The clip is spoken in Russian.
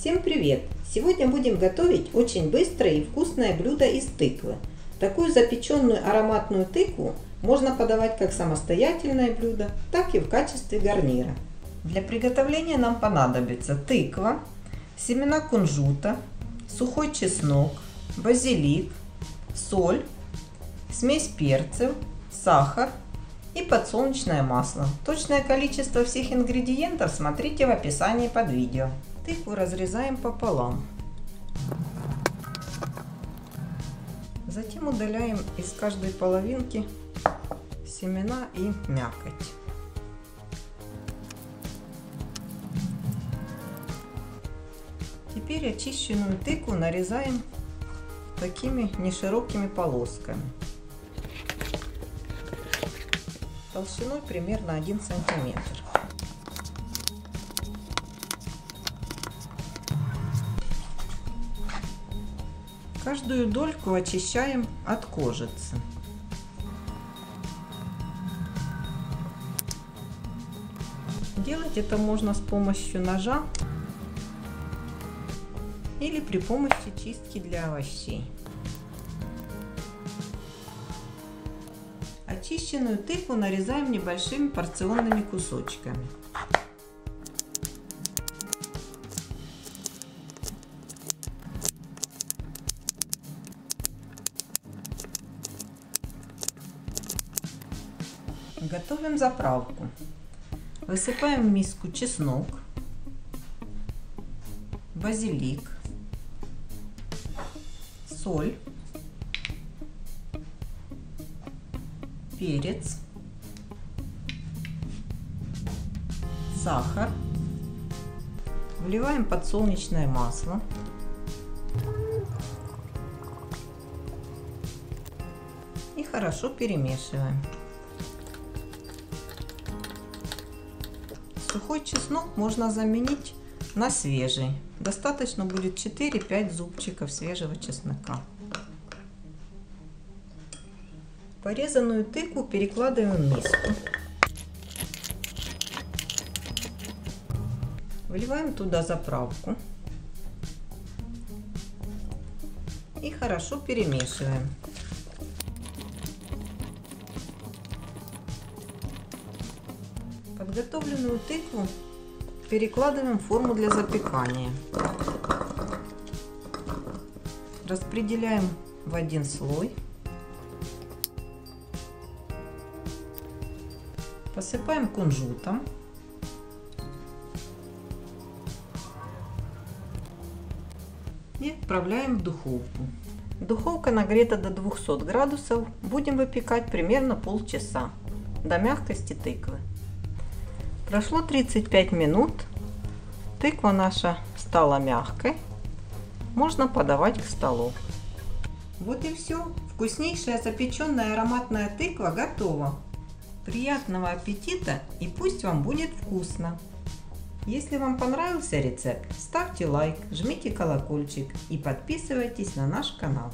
Всем привет! Сегодня будем готовить очень быстрое и вкусное блюдо из тыквы. Такую запеченную ароматную тыкву можно подавать как самостоятельное блюдо, так и в качестве гарнира. Для приготовления нам понадобится тыква, семена кунжута, сухой чеснок, базилик, соль, смесь перцев, сахар и подсолнечное масло. Точное количество всех ингредиентов смотрите в описании под видео. Тыкву разрезаем пополам. Затем удаляем из каждой половинки семена и мякоть. Теперь очищенную тыкву нарезаем такими неширокими полосками, толщиной примерно 1 сантиметр. Каждую дольку очищаем от кожицы. Делать это можно с помощью ножа или при помощи чистки для овощей. Очищенную тыкву нарезаем небольшими порционными кусочками. Готовим заправку. Высыпаем в миску чеснок, базилик, соль, перец, сахар. Вливаем подсолнечное масло. И хорошо перемешиваем. Сухой чеснок можно заменить на свежий. Достаточно будет 4-5 зубчиков свежего чеснока. Порезанную тыкву перекладываем в миску. Вливаем туда заправку. И хорошо перемешиваем. Подготовленную тыкву перекладываем в форму для запекания. Распределяем в один слой. Посыпаем кунжутом. И отправляем в духовку. Духовка нагрета до 200 градусов. Будем выпекать примерно полчаса, до мягкости тыквы. Прошло 35 минут, тыква наша стала мягкой, можно подавать к столу. Вот и все, вкуснейшая запеченная ароматная тыква готова. Приятного аппетита и пусть вам будет вкусно! Если вам понравился рецепт, ставьте лайк, жмите колокольчик и подписывайтесь на наш канал.